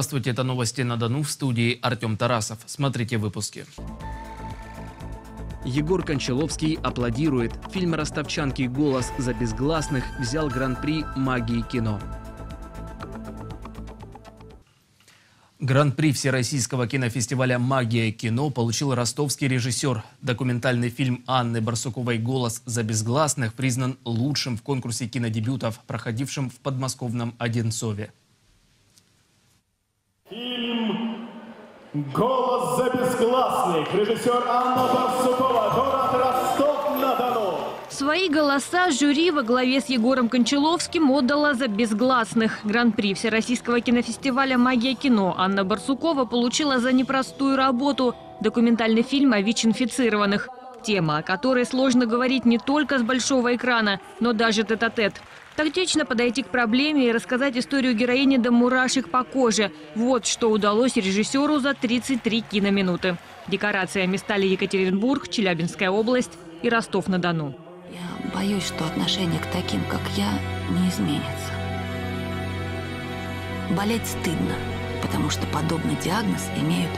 Здравствуйте, это новости на Дону, в студии Артем Тарасов. Смотрите выпуски. Егор Кончаловский аплодирует. Фильм ростовчанки «Голос за безгласных» взял гран-при «Магии кино». Гран-при Всероссийского кинофестиваля «Магия кино» получил ростовский режиссер. Документальный фильм Анны Барсуковой «Голос за безгласных» признан лучшим в конкурсе кинодебютов, проходившем в подмосковном Одинцове. Фильм «Голос за безгласных», режиссер Анна Барсукова, город Ростов-на-Дону. Свои голоса жюри во главе с Егором Кончаловским отдала за безгласных. Гран-при Всероссийского кинофестиваля «Магия кино» Анна Барсукова получила за непростую работу – документальный фильм о ВИЧ-инфицированных. Тема, о которой сложно говорить не только с большого экрана, но даже тет-а-тет. Тактично подойти к проблеме и рассказать историю героини до мурашек по коже. Вот что удалось режиссеру за 33 киноминуты. Декорациями стали Екатеринбург, Челябинская область и Ростов-на-Дону. Я боюсь, что отношение к таким, как я, не изменится. Болеть стыдно, потому что подобный диагноз имеют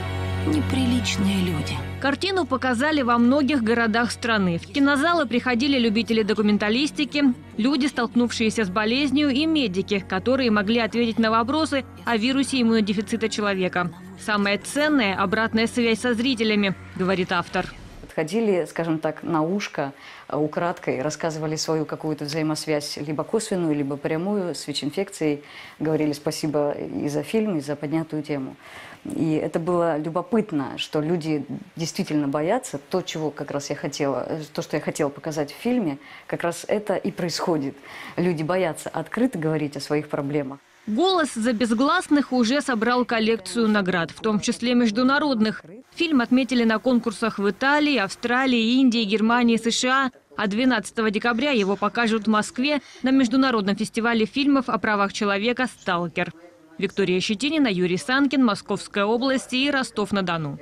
неприличные люди. Картину показали во многих городах страны. В кинозалы приходили любители документалистики, люди, столкнувшиеся с болезнью, и медики, которые могли ответить на вопросы о вирусе иммунодефицита человека. Самая ценная – обратная связь со зрителями, говорит автор. Подходили, скажем так, на ушко, украдкой, рассказывали свою какую-то взаимосвязь, либо косвенную, либо прямую, с ВИЧ-инфекцией, говорили спасибо и за фильм, и за поднятую тему. И это было любопытно, что люди действительно боятся. То, чего как раз я хотела, то, что я хотела показать в фильме, как раз это и происходит. Люди боятся открыто говорить о своих проблемах. «Голос за безгласных» уже собрал коллекцию наград, в том числе международных. Фильм отметили на конкурсах в Италии, Австралии, Индии, Германии, США. А 12 декабря его покажут в Москве на международном фестивале фильмов о правах человека «Сталкер». Виктория Щетинина, Юрий Санкин, Московская область и Ростов-на-Дону.